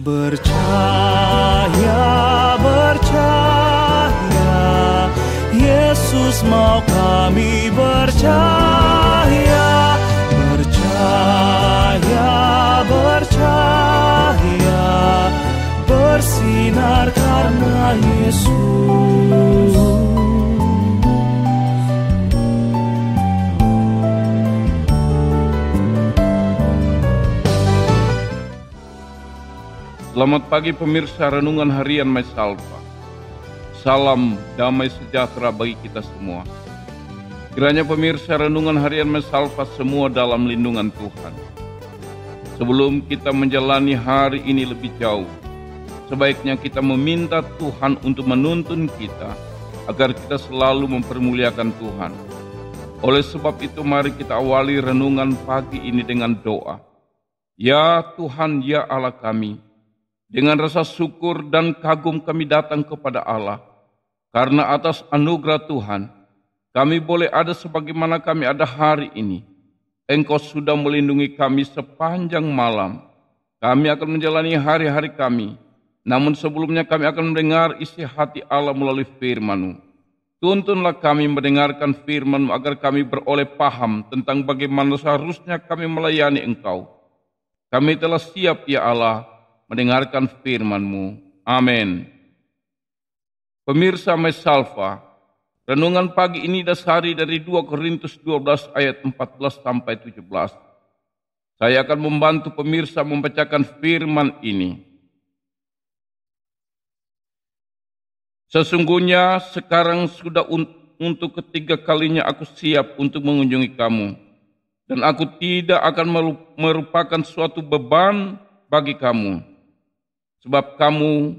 Bercahaya, bercahaya, Yesus mau kami bercahaya. Bercahaya, bercahaya, bersinar karena Yesus. Selamat pagi pemirsa Renungan Harian MySalva. Salam damai sejahtera bagi kita semua. Kiranya pemirsa Renungan Harian MySalva semua dalam lindungan Tuhan. Sebelum kita menjalani hari ini lebih jauh, sebaiknya kita meminta Tuhan untuk menuntun kita agar kita selalu mempermuliakan Tuhan. Oleh sebab itu mari kita awali renungan pagi ini dengan doa. Ya Tuhan, ya Allah kami, dengan rasa syukur dan kagum kami datang kepada Allah, karena atas anugerah Tuhan, kami boleh ada sebagaimana kami ada hari ini. Engkau sudah melindungi kami sepanjang malam. Kami akan menjalani hari-hari kami, namun sebelumnya kami akan mendengar isi hati Allah melalui firman-Mu. Tuntunlah kami mendengarkan firman-Mu agar kami beroleh paham tentang bagaimana seharusnya kami melayani Engkau. Kami telah siap, ya Allah, mendengarkan firman-Mu. Amin. Pemirsa MySalva, renungan pagi ini dasari dari 2 Korintus 12 ayat 14 sampai 17. Saya akan membantu pemirsa membacakan firman ini. Sesungguhnya sekarang sudah untuk ketiga kalinya aku siap untuk mengunjungi kamu, dan aku tidak akan merupakan suatu beban bagi kamu. Sebab kamu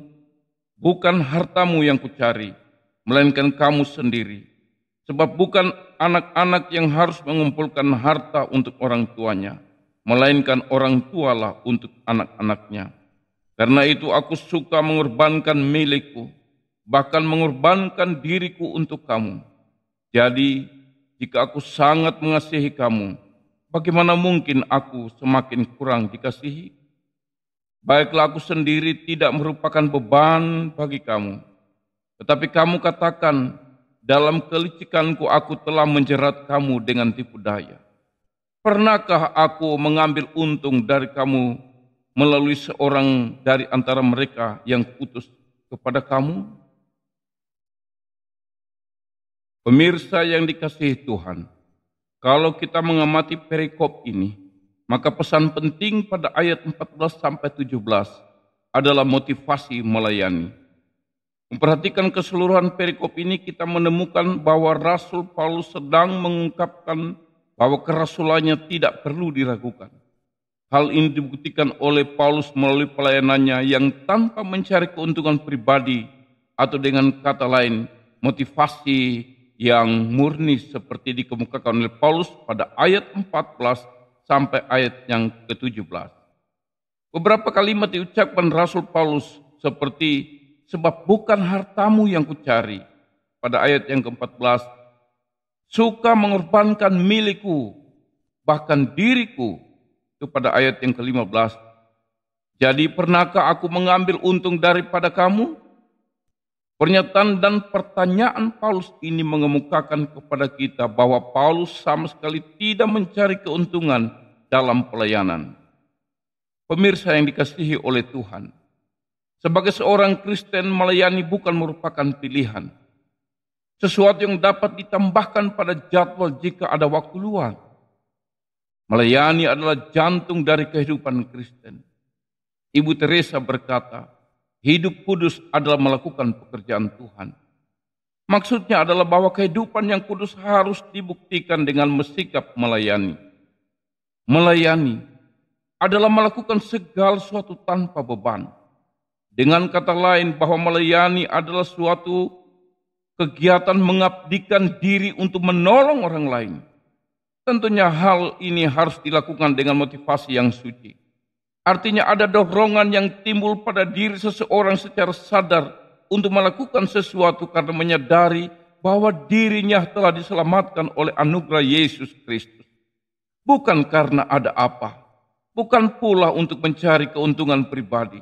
bukan hartamu yang kucari, melainkan kamu sendiri. Sebab bukan anak-anak yang harus mengumpulkan harta untuk orang tuanya, melainkan orang tualah untuk anak-anaknya. Karena itu aku suka mengorbankan milikku, bahkan mengorbankan diriku untuk kamu. Jadi jika aku sangat mengasihi kamu, bagaimana mungkin aku semakin kurang dikasihi? Baiklah aku sendiri tidak merupakan beban bagi kamu. Tetapi kamu katakan, dalam kelicikanku aku telah menjerat kamu dengan tipu daya. Pernahkah aku mengambil untung dari kamu melalui seorang dari antara mereka yang kuutus kepada kamu? Pemirsa yang dikasihi Tuhan, kalau kita mengamati perikop ini, maka pesan penting pada ayat 14-17 adalah motivasi melayani. Memperhatikan keseluruhan perikop ini, kita menemukan bahwa Rasul Paulus sedang mengungkapkan bahwa kerasulannya tidak perlu diragukan. Hal ini dibuktikan oleh Paulus melalui pelayanannya yang tanpa mencari keuntungan pribadi, atau dengan kata lain motivasi yang murni seperti dikemukakan oleh Paulus pada ayat 14 sampai ayat yang ke-17. Beberapa kalimat diucapkan Rasul Paulus seperti, sebab bukan hartamu yang kucari, pada ayat yang ke-14, suka mengorbankan milikku, bahkan diriku, itu pada ayat yang ke-15, jadi pernahkah aku mengambil untung daripada kamu? Pernyataan dan pertanyaan Paulus ini mengemukakan kepada kita bahwa Paulus sama sekali tidak mencari keuntungan dalam pelayanan. Pemirsa yang dikasihi oleh Tuhan, sebagai seorang Kristen melayani bukan merupakan pilihan, sesuatu yang dapat ditambahkan pada jadwal jika ada waktu luang. Melayani adalah jantung dari kehidupan Kristen. Ibu Teresa berkata, hidup kudus adalah melakukan pekerjaan Tuhan. Maksudnya adalah bahwa kehidupan yang kudus harus dibuktikan dengan bersikap melayani. Melayani adalah melakukan segala sesuatu tanpa beban. Dengan kata lain, bahwa melayani adalah suatu kegiatan mengabdikan diri untuk menolong orang lain. Tentunya hal ini harus dilakukan dengan motivasi yang suci. Artinya ada dorongan yang timbul pada diri seseorang secara sadar untuk melakukan sesuatu karena menyadari bahwa dirinya telah diselamatkan oleh anugerah Yesus Kristus. Bukan karena ada apa, bukan pula untuk mencari keuntungan pribadi,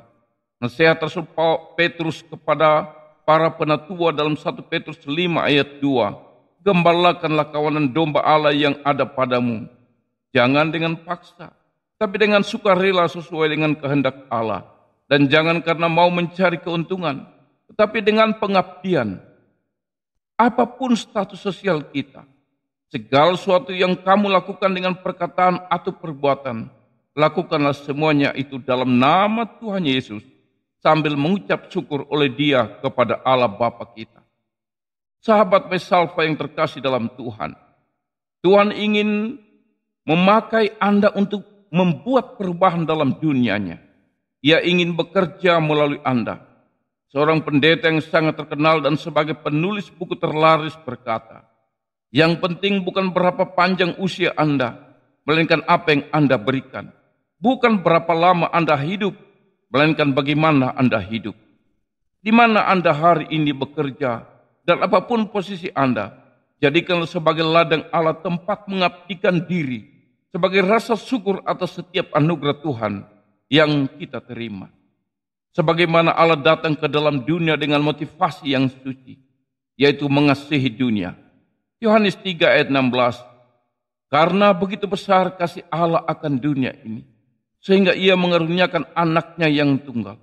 Nasihat Rasul Petrus kepada para penatua dalam 1 Petrus 5 ayat 2. Gembalakanlah kawanan domba Allah yang ada padamu. Jangan dengan paksa, tapi dengan sukarela sesuai dengan kehendak Allah. Dan jangan karena mau mencari keuntungan, tetapi dengan pengabdian. Apapun status sosial kita, segala sesuatu yang kamu lakukan dengan perkataan atau perbuatan, lakukanlah semuanya itu dalam nama Tuhan Yesus, sambil mengucap syukur oleh Dia kepada Allah Bapa kita. Sahabat MySalva yang terkasih dalam Tuhan, Tuhan ingin memakai Anda untuk membuat perubahan dalam dunianya. Ia ingin bekerja melalui Anda. Seorang pendeta yang sangat terkenal dan sebagai penulis buku terlaris berkata, yang penting bukan berapa panjang usia Anda, melainkan apa yang Anda berikan. Bukan berapa lama Anda hidup, melainkan bagaimana Anda hidup. Di mana Anda hari ini bekerja, dan apapun posisi Anda, jadikanlah sebagai ladang Allah tempat mengabdikan diri, sebagai rasa syukur atas setiap anugerah Tuhan yang kita terima. Sebagaimana Allah datang ke dalam dunia dengan motivasi yang suci, yaitu mengasihi dunia. Yohanes 3 ayat 16, karena begitu besar kasih Allah akan dunia ini, sehingga Ia mengaruniakan anaknya yang tunggal,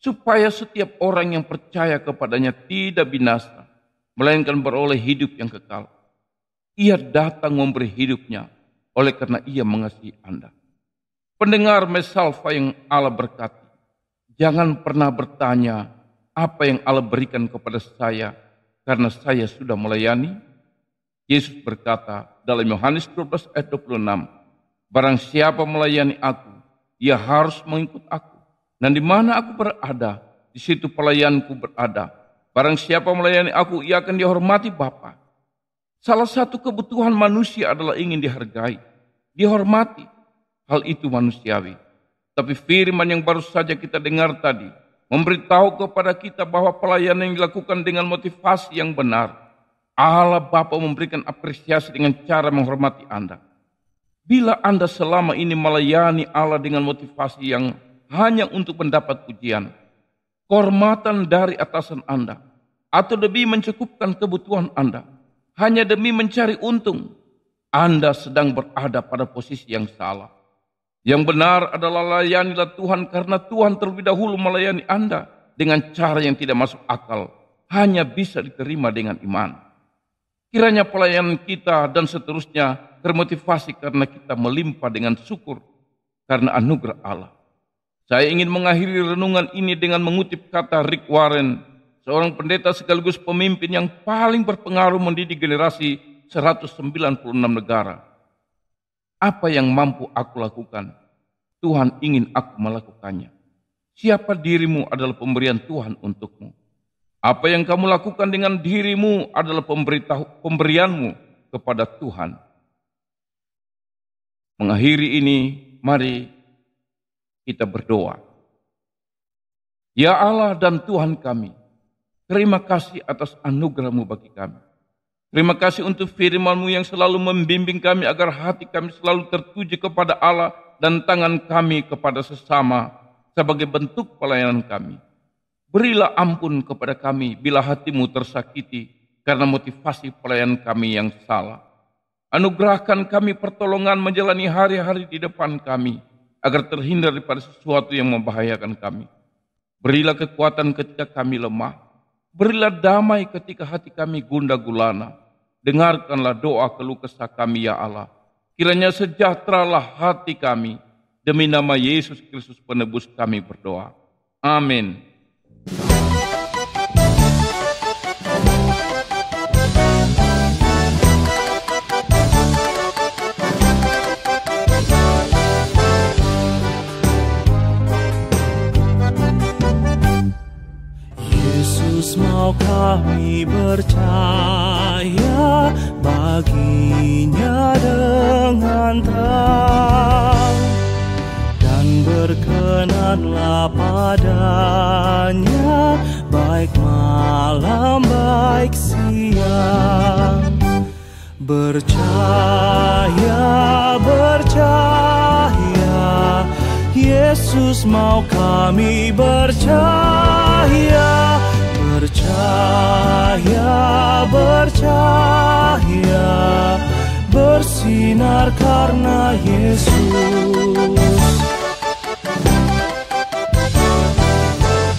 supaya setiap orang yang percaya kepadanya tidak binasa, melainkan beroleh hidup yang kekal. Ia datang memberi hidupnya, oleh karena Ia mengasihi Anda. Pendengar MySalva yang Allah berkati, jangan pernah bertanya, apa yang Allah berikan kepada saya, karena saya sudah melayani? Yesus berkata dalam Yohanes 12 ayat 26, barang siapa melayani Aku, ia harus mengikut Aku, dan di mana Aku berada, di situ pelayanku berada. Barang siapa melayani Aku, ia akan dihormati Bapa. Salah satu kebutuhan manusia adalah ingin dihargai, dihormati. Hal itu manusiawi. Tapi firman yang baru saja kita dengar tadi, memberitahu kepada kita bahwa pelayanan yang dilakukan dengan motivasi yang benar, Allah Bapa memberikan apresiasi dengan cara menghormati Anda. Bila Anda selama ini melayani Allah dengan motivasi yang hanya untuk mendapat pujian, kehormatan dari atasan Anda, atau demi mencukupkan kebutuhan Anda, hanya demi mencari untung, Anda sedang berada pada posisi yang salah. Yang benar adalah layanilah Tuhan karena Tuhan terlebih dahulu melayani Anda dengan cara yang tidak masuk akal, hanya bisa diterima dengan iman. Kiranya pelayanan kita dan seterusnya termotivasi karena kita melimpah dengan syukur karena anugerah Allah. Saya ingin mengakhiri renungan ini dengan mengutip kata Rick Warren, seorang pendeta sekaligus pemimpin yang paling berpengaruh mendidik generasi 196 negara. Apa yang mampu aku lakukan, Tuhan ingin aku melakukannya. Siapa dirimu adalah pemberian Tuhan untukmu. Apa yang kamu lakukan dengan dirimu adalah pemberianmu kepada Tuhan. Mengakhiri ini, mari kita berdoa. Ya Allah dan Tuhan kami, terima kasih atas anugerah-Mu bagi kami. Terima kasih untuk firman-Mu yang selalu membimbing kami agar hati kami selalu tertuju kepada Allah dan tangan kami kepada sesama sebagai bentuk pelayanan kami. Berilah ampun kepada kami bila hati-Mu tersakiti karena motivasi pelayanan kami yang salah. Anugerahkan kami pertolongan menjalani hari-hari di depan kami, agar terhindar daripada sesuatu yang membahayakan kami. Berilah kekuatan ketika kami lemah, berilah damai ketika hati kami gundah gulana. Dengarkanlah doa keluh kesah kami ya Allah. Kiranya sejahteralah hati kami, demi nama Yesus Kristus penebus kami berdoa. Amin. Mau kami percaya baginya dengan terang, dan berkenanlah padanya baik malam baik siang. Percaya, percaya, Yesus mau kami bercahaya, bercahaya, bercahaya, bersinar karena Yesus.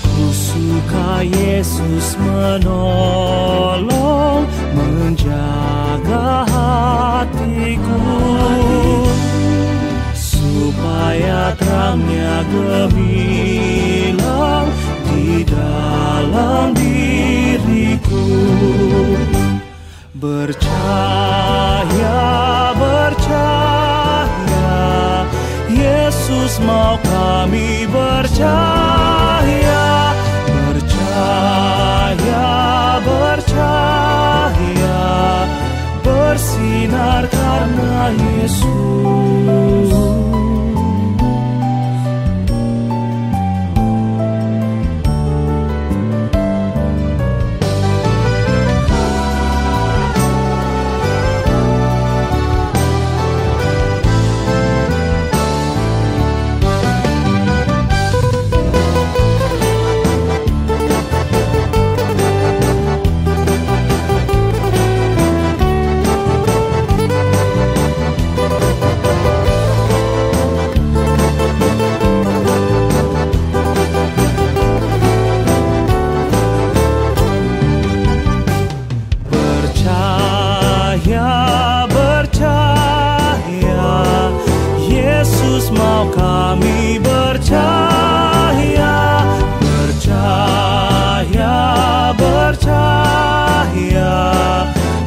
Ku suka Yesus menolong, menjaga hatiku, supaya terangnya gemilang di dalam diriku. Bercahaya, bercahaya, Yesus mau kami bercahaya, bercahaya, bercahaya, bersinar karena Yesus.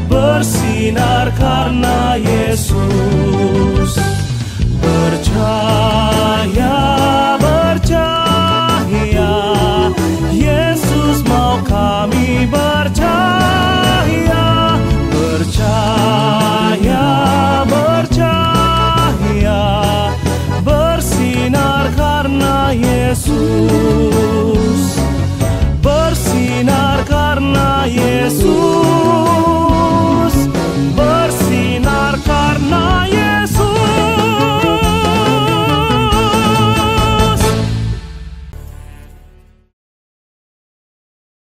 Bersinar karena Yesus.